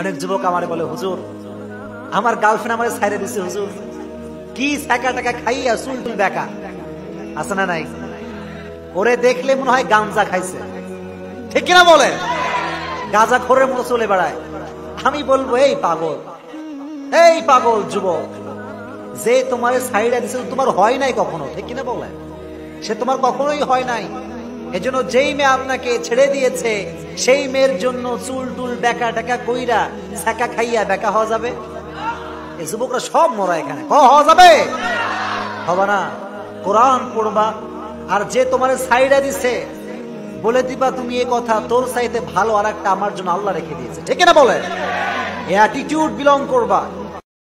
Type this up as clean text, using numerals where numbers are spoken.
অনেক যুবক আমারে বলে, হুজুর আমার গার্লফ্রেন্ড আমারে ছাইড়া দিছে হুজুর, কি টাকা টাকা খাইয়া চুল টুল বেকা আছে না নাই, ওরে দেখলে মনে হয় গাঞ্জা খাইছে, ঠিক কিনা বলে, গাঁজা খোরের মতো চলে বেড়ায়। আমি বলবো এই পাগল, এই পাগল যুবক, যে তোমার সাইডা দিছে তোমার হয় নাই কখনো, ঠিক কিনা বলে, সে তোমার কখনোই হয় নাই। এজন্য যেই মেয়ে আপনাকে ছেড়ে দিয়েছে সেই মেয়ের জন্য চুল টুল বেকা টাকা কইরা ছাকা খাইয়া বেকা হওয়া যাবে? এই যুবকরা সব মরা, এখানে হওয়া যাবে হবে না। কোরআন পড়বা, আর যে তোমার সাইডা দিছে বলে দিবা তুমি এ কথা, তোর চাইতে ভালো আর একটা আমার জন্য আল্লাহ রেখে দিয়েছে, ঠিক না বলে, এ অ্যাটিটিউড বিলং করবা।